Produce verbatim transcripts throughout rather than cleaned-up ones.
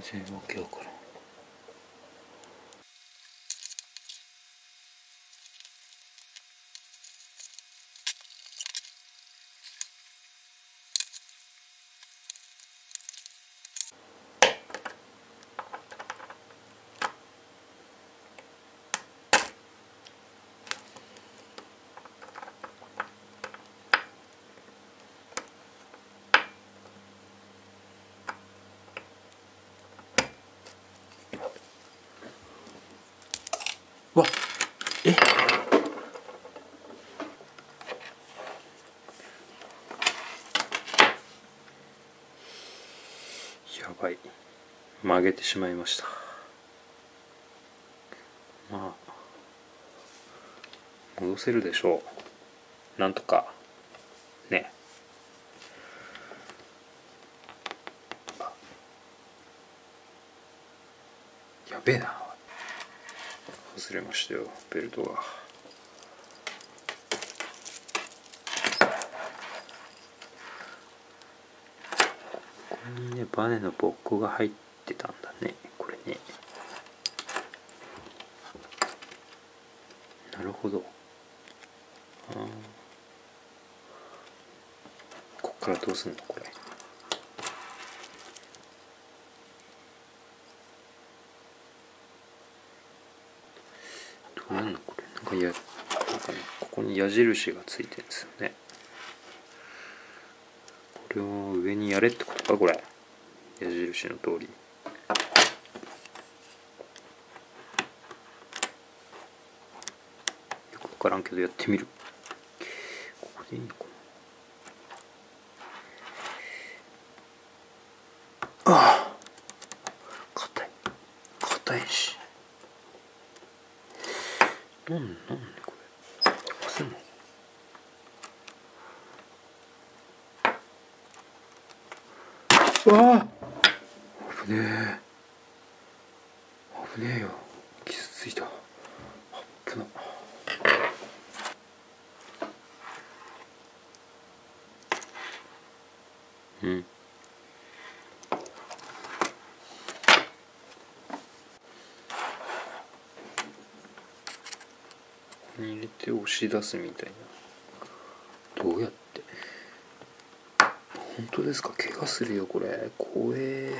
全然わけわからん。わっ、え、やばい、曲げてしまいました。まあ戻せるでしょう、なんとかね。やべえな、忘れましたよ、ベルトが。ここにね、バネのボッコが入ってたんだね、これね。なるほど。あ、こっからどうすんのこれ。なんだこれ、なんかや、なんかね、ここに矢印がついてるんですよね。これを上にやれってことか、これ。矢印の通り。よくわからんけど、やってみる。ここでいいのかな。ああ、硬い。硬いし。なんなんこれ、押すの？うわあ、危ねえ、危ねえよ、傷ついた、危な。うん、入れて押し出すみたいな。どうやって、本当ですか、怪我するよこれ、怖え。え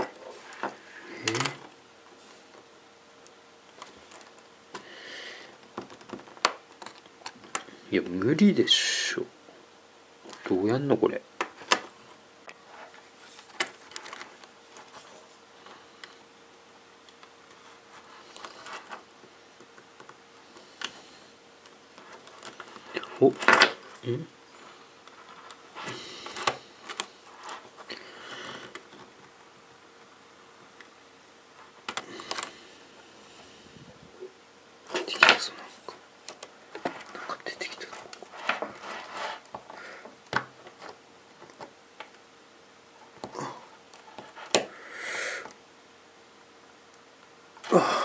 ー、いや無理でしょ、どうやんのこれ。お、ん？出てきたぞ、なんか、なんか出てきたぞ。ああ。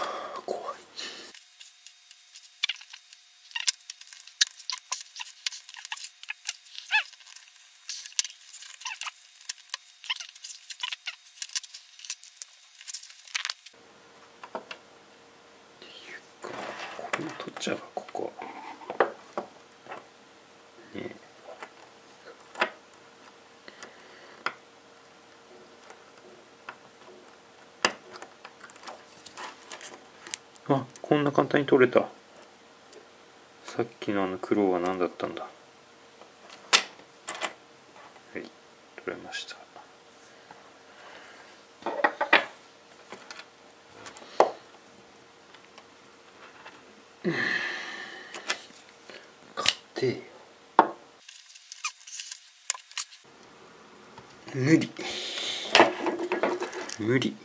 取っちゃうか、ここねえ。あ、こんな簡単に取れた。さっきのあの苦労は何だったんだ。はい、取れました。硬いよ、無理無理、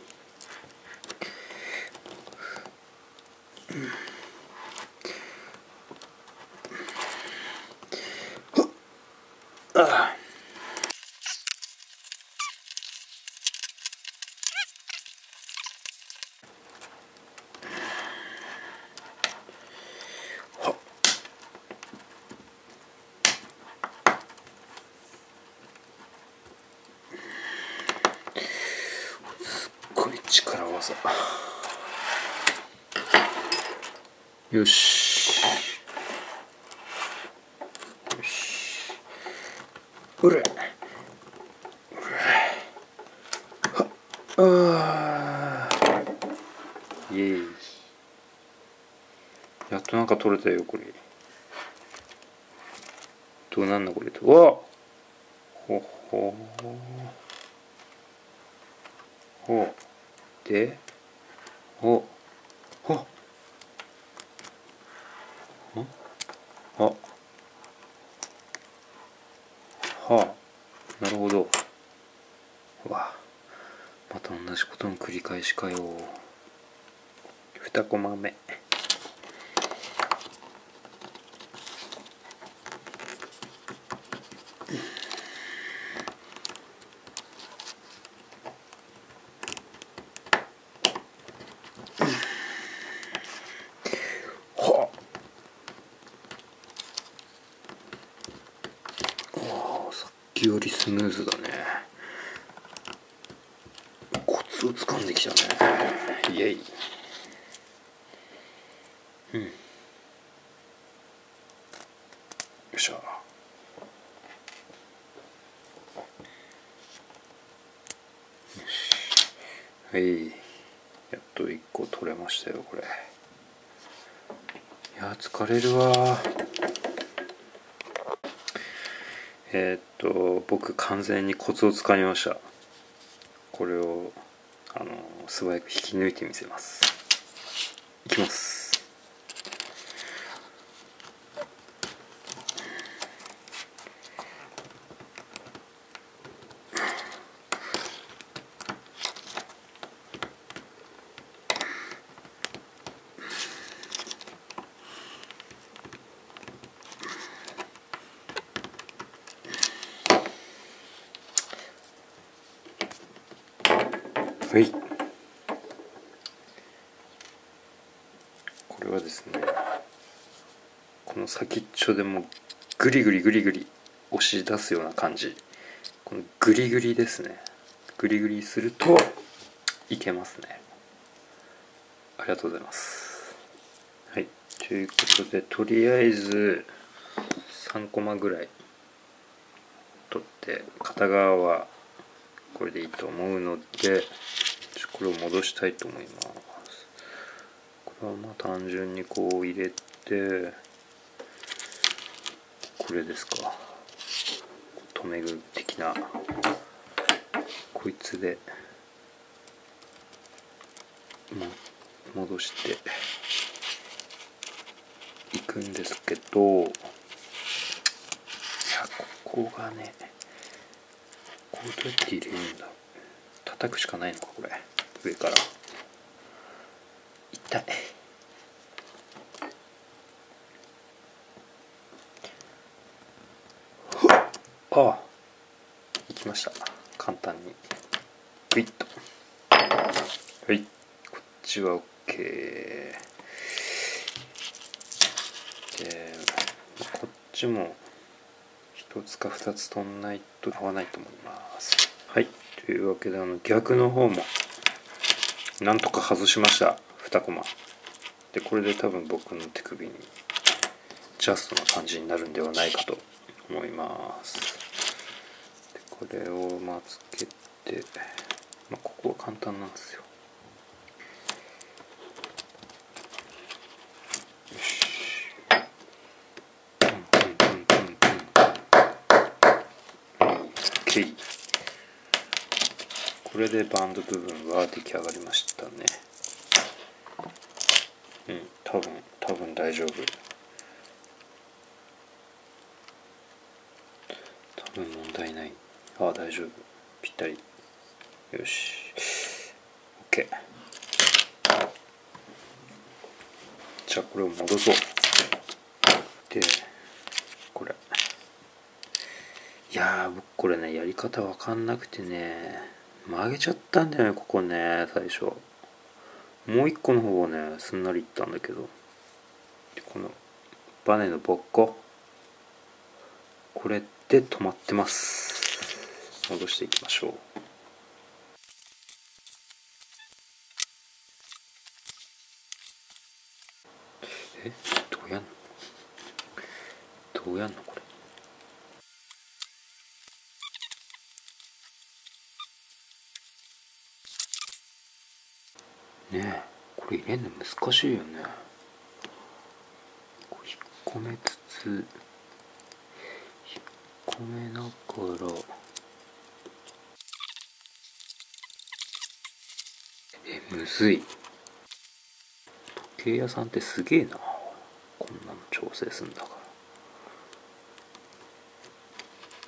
うん、ああ、力技。よし。よし。うれ。あー。イエーイ。やっとなんか取れたよ、これ。どうなんだこれと。わあ。ほほほでほほほほはあ、なるほど。わあ、また同じことの繰り返しかよ。にコマ目。よりスムーズだね。コツをつかんできたね。イエイ。うん。よいしょ。はい。やっと一個取れましたよ、これ。いや、疲れるわ。えっと僕完全にコツをつかみました。これをあの素早く引き抜いてみせます。いきます。はい、これはですね、この先っちょでもグリグリグリグリ押し出すような感じ、このグリグリですね。グリグリするといけますね。ありがとうございます。はい、ということでとりあえずさんコマぐらい取って片側はこれでいいと思うので、これを戻したいと思います。これはまあ単純にこう入れて、これですか、留め具的なこいつで戻していくんですけど、いやここがね、こうどうやって入れるんだ。叩くしかないのかこれ。上から。痛い。ああ、いきました。簡単に。グイッと。はい。こっちは OK。で、こっちも。ひとつかふたつ取んないと合わないと思います。はい。というわけで、あの逆の方もなんとか外しました。にコマ。で、これで多分僕の手首にジャストな感じになるんではないかと思います。で、これをまあつけて、まあ、ここは簡単なんですよ。これでバンド部分は出来上がりましたね。うん、多分多分大丈夫。多分問題ない。ああ、大丈夫。ぴったり。よし。OK。じゃあこれを戻そう。で、これ。いやー、僕これね、やり方わかんなくてね。曲げちゃったんだよね、ここね、最初。もう一個の方をね、すんなりいったんだけど。この、バネのボッコ。これで止まってます。戻していきましょう。え、どうやんの、どうやんのこれ。ねえ、これ入れるの難しいよね。引っ込めつつ、引っ込めながら、え、むずい。時計屋さんってすげえな、こんなの調整するんだか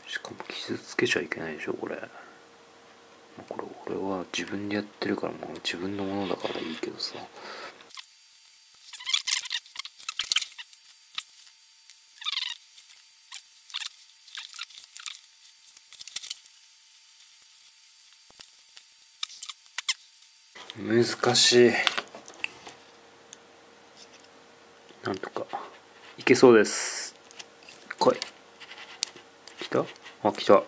ら。しかも傷つけちゃいけないでしょこれ。これ俺は自分でやってるから、もう自分のものだからいいけどさ。難しい。なんとかいけそうです。来い、来た、あ、来た、や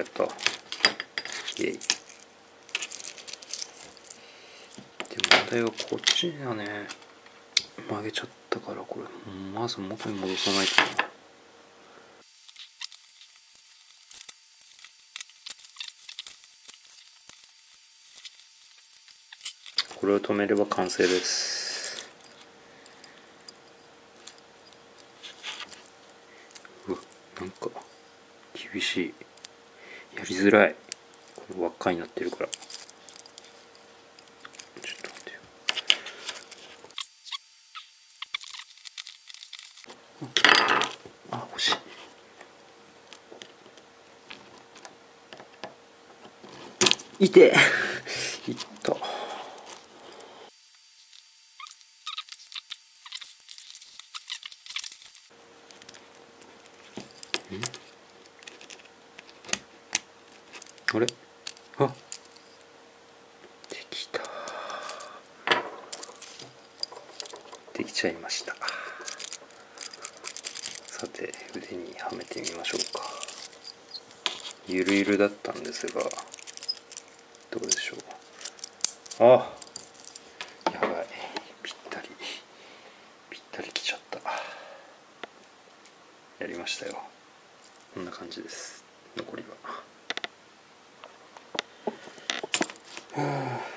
った、イエイ。で問題はこっちだね。曲げちゃったから、これまず元に戻さないとな。これを止めれば完成です。うわ、なんか厳しい、やりづらい、この輪っかになってるから。ちょっと待ってよ。あ、欲しい。いていったちゃいました。さて腕にはめてみましょうか。ゆるゆるだったんですが、どうでしょう。あ、やばい、ぴったりぴったりきちゃった。やりましたよ。こんな感じです。残りははあ